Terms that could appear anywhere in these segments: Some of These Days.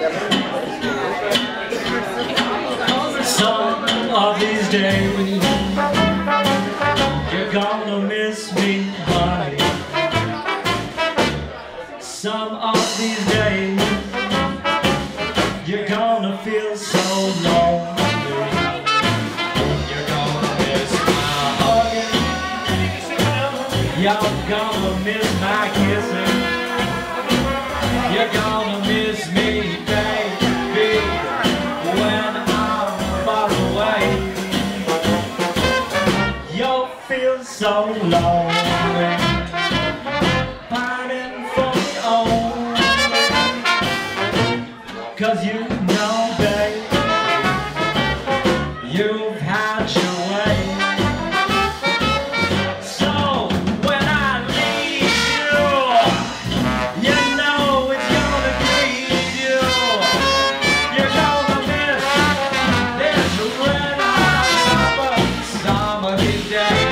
Some of these days, you're gonna miss me, honey. Some of these days, you're gonna feel so lonely. You're gonna miss my hugging. You're gonna miss my kissing. You're gonna miss me, baby, when I'm far away. You'll feel so lonely, pining for the old. 'Cause you know, babe, you've had your way. So when I leave you, you know it's gonna grieve you. You're gonna miss this red hot summer day.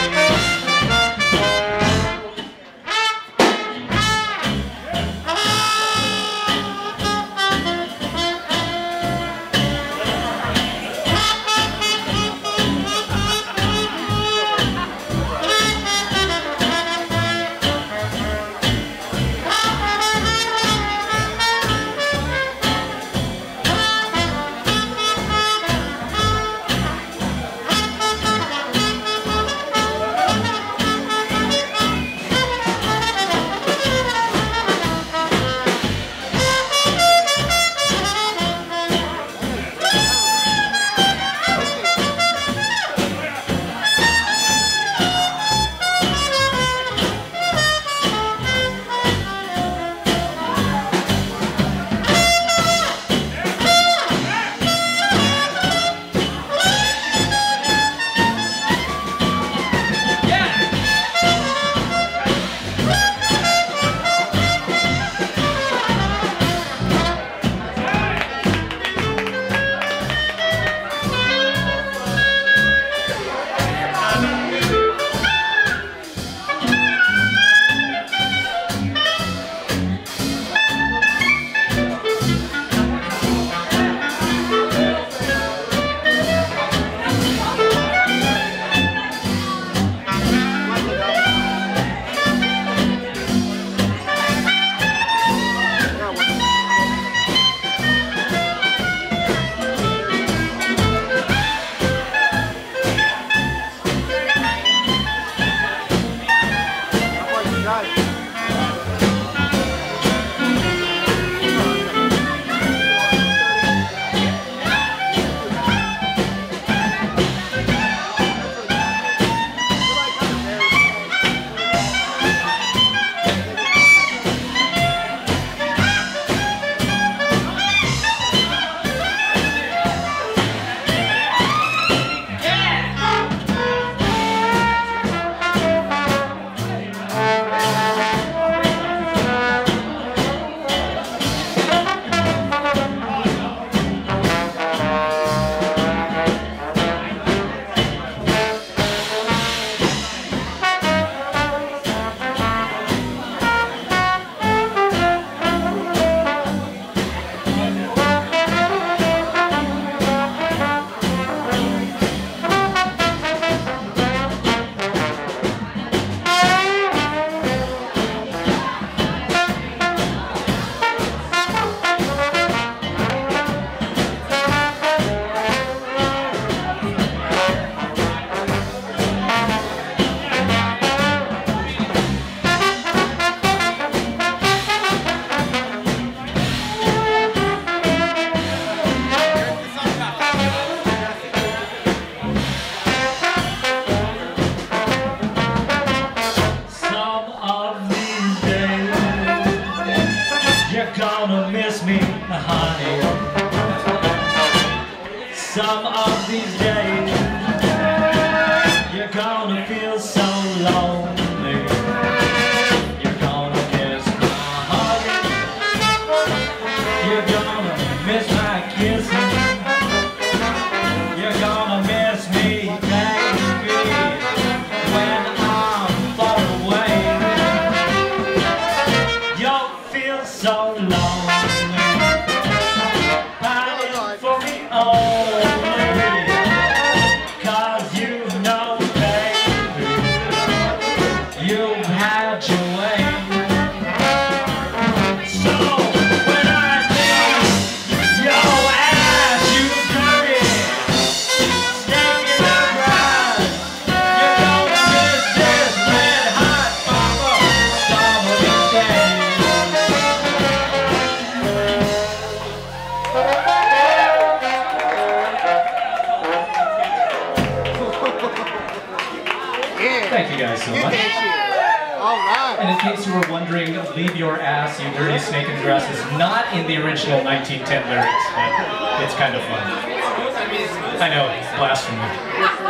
Honey, some of these days, you're gonna feel so lonely. You're gonna miss my hugging. You're gonna miss my kissing. You're gonna miss me, baby, when I'm far away. You'll feel so lonely. guys so much. All right. And in case you were wondering, "Leave Your Ass, You Dirty Snake in the Grass" is not in the original 1910 lyrics, but it's kind of fun. I know, blasphemy.